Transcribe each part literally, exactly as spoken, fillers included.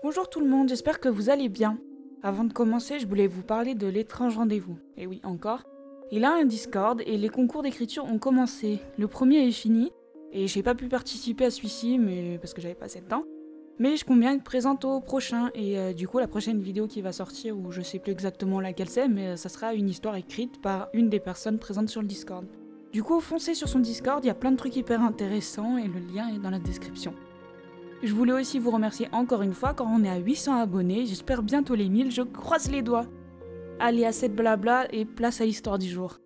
Bonjour tout le monde, j'espère que vous allez bien. Avant de commencer, je voulais vous parler de l'étrange rendez-vous. Et oui, encore. Il a un Discord et les concours d'écriture ont commencé. Le premier est fini et j'ai pas pu participer à celui-ci mais parce que j'avais pas assez de temps. Mais je compte bien être présente au prochain et euh, du coup la prochaine vidéo qui va sortir, ou je sais plus exactement laquelle c'est, mais ça sera une histoire écrite par une des personnes présentes sur le Discord. Du coup, foncez sur son Discord, il y a plein de trucs hyper intéressants et le lien est dans la description. Je voulais aussi vous remercier encore une fois, quand on est à huit cents abonnés, j'espère bientôt les mille, je croise les doigts. Allez, assez de blabla et place à l'histoire du jour.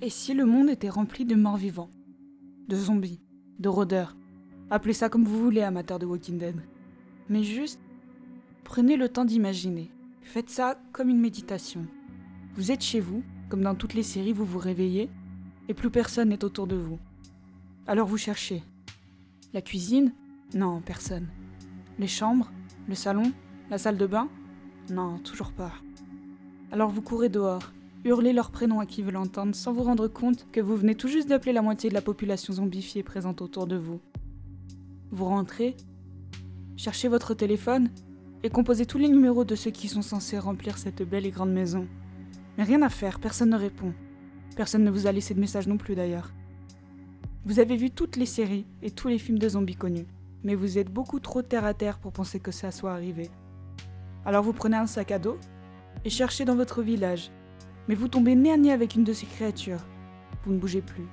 Et si le monde était rempli de morts vivants, de zombies, de rôdeurs, appelez ça comme vous voulez, amateurs de Walking Dead. Mais juste, prenez le temps d'imaginer, faites ça comme une méditation. Vous êtes chez vous, comme dans toutes les séries, vous vous réveillez, et plus personne n'est autour de vous. Alors vous cherchez. La cuisine? Non, personne. Les chambres? Le salon? La salle de bain? Non, toujours pas. Alors vous courez dehors, hurlez leur prénom à qui veut l'entendre sans vous rendre compte que vous venez tout juste d'appeler la moitié de la population zombifiée présente autour de vous. Vous rentrez, cherchez votre téléphone et composez tous les numéros de ceux qui sont censés remplir cette belle et grande maison. Mais rien à faire, personne ne répond. Personne ne vous a laissé de message non plus d'ailleurs. Vous avez vu toutes les séries et tous les films de zombies connus, mais vous êtes beaucoup trop terre à terre pour penser que ça soit arrivé. Alors vous prenez un sac à dos et cherchez dans votre village, mais vous tombez nez à nez avec une de ces créatures. Vous ne bougez plus,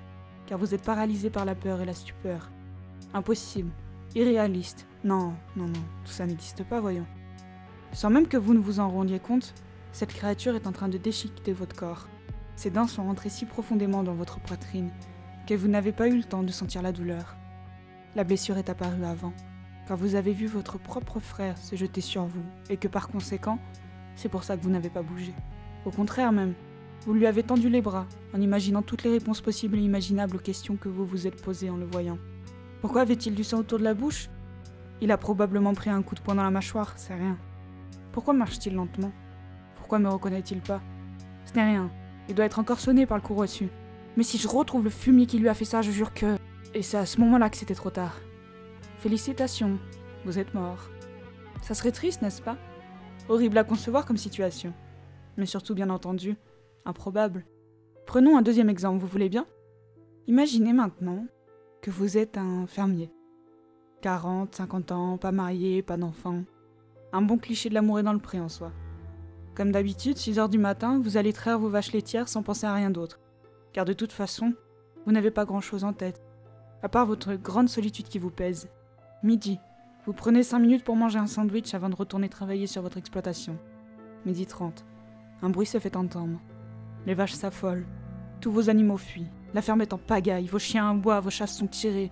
car vous êtes paralysé par la peur et la stupeur. Impossible, irréaliste, non, non, non, tout ça n'existe pas, voyons. Sans même que vous ne vous en rendiez compte, cette créature est en train de déchiqueter votre corps. Ses dents sont rentrées si profondément dans votre poitrine que vous n'avez pas eu le temps de sentir la douleur. La blessure est apparue avant, quand vous avez vu votre propre frère se jeter sur vous, et que par conséquent, c'est pour ça que vous n'avez pas bougé. Au contraire même, vous lui avez tendu les bras, en imaginant toutes les réponses possibles et imaginables aux questions que vous vous êtes posées en le voyant. Pourquoi avait-il du sang autour de la bouche? Il a probablement pris un coup de poing dans la mâchoire, c'est rien. Pourquoi marche-t-il lentement? Pourquoi me reconnaît-il pas? Ce n'est rien, il doit être encore sonné par le coup reçu. Mais si je retrouve le fumier qui lui a fait ça, je jure que... Et c'est à ce moment-là que c'était trop tard. Félicitations, vous êtes mort. Ça serait triste, n'est-ce pas? Horrible à concevoir comme situation. Mais surtout, bien entendu, improbable. Prenons un deuxième exemple, vous voulez bien? Imaginez maintenant que vous êtes un fermier. quarante, cinquante ans, pas marié, pas d'enfant. Un bon cliché de l'amour est dans le pré en soi. Comme d'habitude, six heures du matin, vous allez traire vos vaches laitières sans penser à rien d'autre. Car de toute façon, vous n'avez pas grand-chose en tête, à part votre grande solitude qui vous pèse. Midi, vous prenez cinq minutes pour manger un sandwich avant de retourner travailler sur votre exploitation. midi trente, un bruit se fait entendre. Les vaches s'affolent, tous vos animaux fuient, la ferme est en pagaille, vos chiens aboient, vos chasses sont tirées.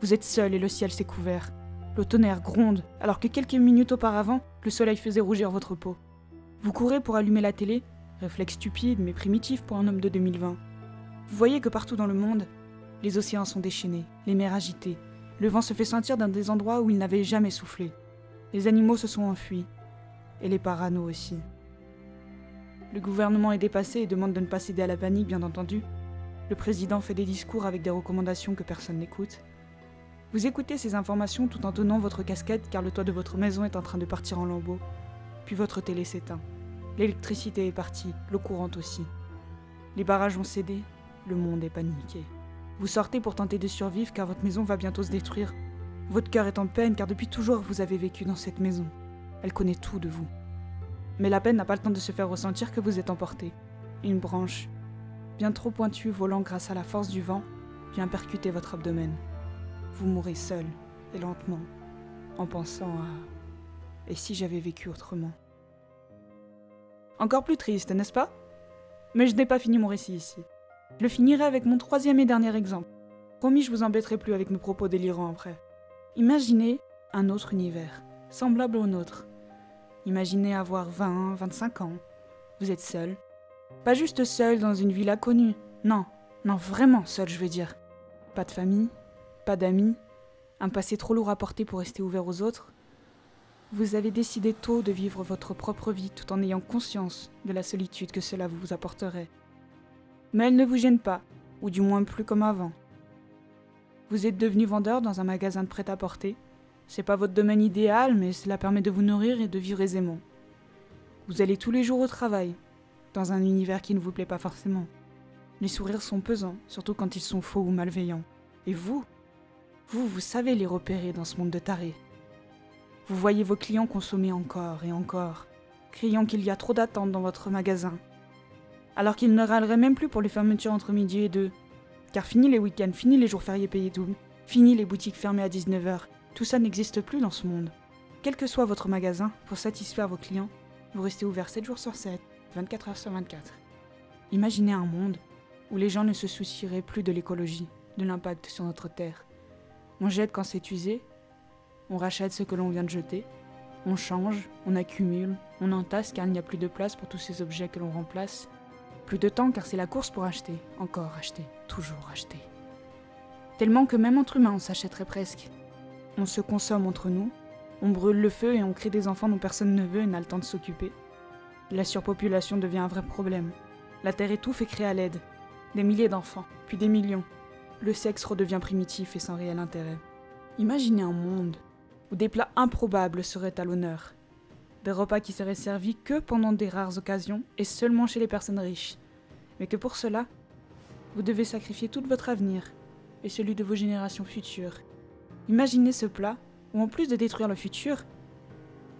Vous êtes seul et le ciel s'est couvert. Le tonnerre gronde, alors que quelques minutes auparavant, le soleil faisait rougir votre peau. Vous courez pour allumer la télé, réflexe stupide mais primitif pour un homme de deux mille vingt. Vous voyez que partout dans le monde, les océans sont déchaînés, les mers agitées. Le vent se fait sentir dans des endroits où il n'avait jamais soufflé. Les animaux se sont enfuis. Et les paranos aussi. Le gouvernement est dépassé et demande de ne pas céder à la panique, bien entendu. Le président fait des discours avec des recommandations que personne n'écoute. Vous écoutez ces informations tout en tenant votre casquette car le toit de votre maison est en train de partir en lambeaux. Puis votre télé s'éteint. L'électricité est partie, l'eau courante aussi. Les barrages ont cédé. Le monde est paniqué. Vous sortez pour tenter de survivre car votre maison va bientôt se détruire. Votre cœur est en peine car depuis toujours vous avez vécu dans cette maison. Elle connaît tout de vous. Mais la peine n'a pas le temps de se faire ressentir que vous êtes emporté. Une branche, bien trop pointue, volant grâce à la force du vent, vient percuter votre abdomen. Vous mourrez seul et lentement, en pensant à « Et si j'avais vécu autrement ?» Encore plus triste, n'est-ce pas? Mais je n'ai pas fini mon récit ici. Je le finirai avec mon troisième et dernier exemple. Promis, je vous embêterai plus avec mes propos délirants après. Imaginez un autre univers, semblable au nôtre. Imaginez avoir vingt, vingt-cinq ans. Vous êtes seul. Pas juste seul dans une villa connue. Non, non, vraiment seul, je veux dire. Pas de famille, pas d'amis, un passé trop lourd à porter pour rester ouvert aux autres. Vous avez décidé tôt de vivre votre propre vie tout en ayant conscience de la solitude que cela vous apporterait. Mais elle ne vous gêne pas, ou du moins plus comme avant. Vous êtes devenu vendeur dans un magasin de prêt-à-porter. C'est pas votre domaine idéal, mais cela permet de vous nourrir et de vivre aisément. Vous allez tous les jours au travail, dans un univers qui ne vous plaît pas forcément. Les sourires sont pesants, surtout quand ils sont faux ou malveillants. Et vous, vous, vous savez les repérer dans ce monde de tarés. Vous voyez vos clients consommer encore et encore, criant qu'il y a trop d'attentes dans votre magasin. Alors qu'ils ne râleraient même plus pour les fermetures entre midi et deux. Car fini les week-ends, fini les jours fériés payés double, fini les boutiques fermées à dix-neuf heures, tout ça n'existe plus dans ce monde. Quel que soit votre magasin, pour satisfaire vos clients, vous restez ouvert sept jours sur sept, vingt-quatre heures sur vingt-quatre. Imaginez un monde où les gens ne se soucieraient plus de l'écologie, de l'impact sur notre terre. On jette quand c'est usé, on rachète ce que l'on vient de jeter, on change, on accumule, on entasse car il n'y a plus de place pour tous ces objets que l'on remplace. Plus de temps car c'est la course pour acheter, encore acheter, toujours acheter. Tellement que même entre humains on s'achèterait presque. On se consomme entre nous, on brûle le feu et on crée des enfants dont personne ne veut et n'a le temps de s'occuper. La surpopulation devient un vrai problème. La terre étouffe et crée à l'aide. Des milliers d'enfants, puis des millions. Le sexe redevient primitif et sans réel intérêt. Imaginez un monde où des plats improbables seraient à l'honneur. Des repas qui seraient servis que pendant des rares occasions et seulement chez les personnes riches. Mais que pour cela, vous devez sacrifier tout votre avenir et celui de vos générations futures. Imaginez ce plat où en plus de détruire le futur,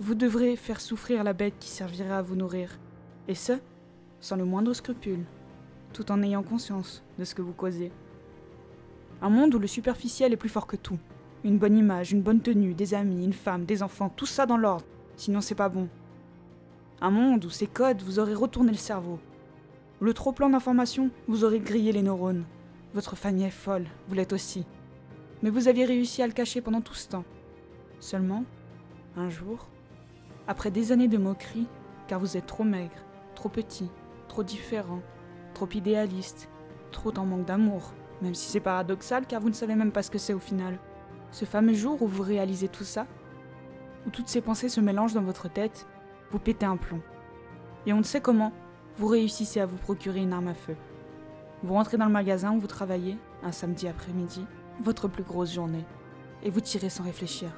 vous devrez faire souffrir la bête qui servira à vous nourrir. Et ce, sans le moindre scrupule, tout en ayant conscience de ce que vous causez. Un monde où le superficiel est plus fort que tout. Une bonne image, une bonne tenue, des amis, une femme, des enfants, tout ça dans l'ordre, sinon c'est pas bon. Un monde où ces codes vous auraient retourné le cerveau. Où le trop-plein d'informations vous aurait grillé les neurones. Votre famille est folle, vous l'êtes aussi. Mais vous aviez réussi à le cacher pendant tout ce temps. Seulement, un jour, après des années de moqueries, car vous êtes trop maigre, trop petit, trop différent, trop idéaliste, trop en manque d'amour, même si c'est paradoxal car vous ne savez même pas ce que c'est au final. Ce fameux jour où vous réalisez tout ça, où toutes ces pensées se mélangent dans votre tête, vous pétez un plomb. Et on ne sait comment, vous réussissez à vous procurer une arme à feu. Vous rentrez dans le magasin où vous travaillez, un samedi après-midi, votre plus grosse journée, et vous tirez sans réfléchir,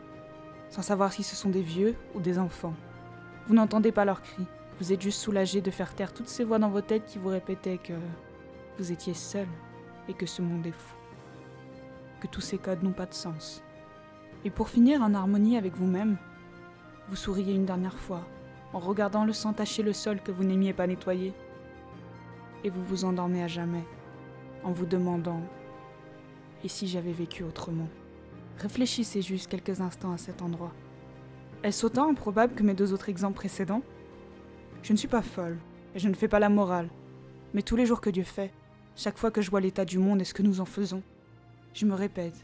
sans savoir si ce sont des vieux ou des enfants. Vous n'entendez pas leurs cris, vous êtes juste soulagé de faire taire toutes ces voix dans vos têtes qui vous répétaient que vous étiez seul et que ce monde est fou, que tous ces codes n'ont pas de sens. Et pour finir en harmonie avec vous-même, vous souriez une dernière fois, en regardant le sang tacher le sol que vous n'aimiez pas nettoyer, et vous vous endormez à jamais, en vous demandant « Et si j'avais vécu autrement ?» Réfléchissez juste quelques instants à cet endroit. Est-ce autant improbable que mes deux autres exemples précédents? Je ne suis pas folle, et je ne fais pas la morale, mais tous les jours que Dieu fait, chaque fois que je vois l'état du monde et ce que nous en faisons, je me répète,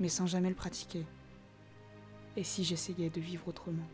mais sans jamais le pratiquer. Et si j'essayais de vivre autrement ?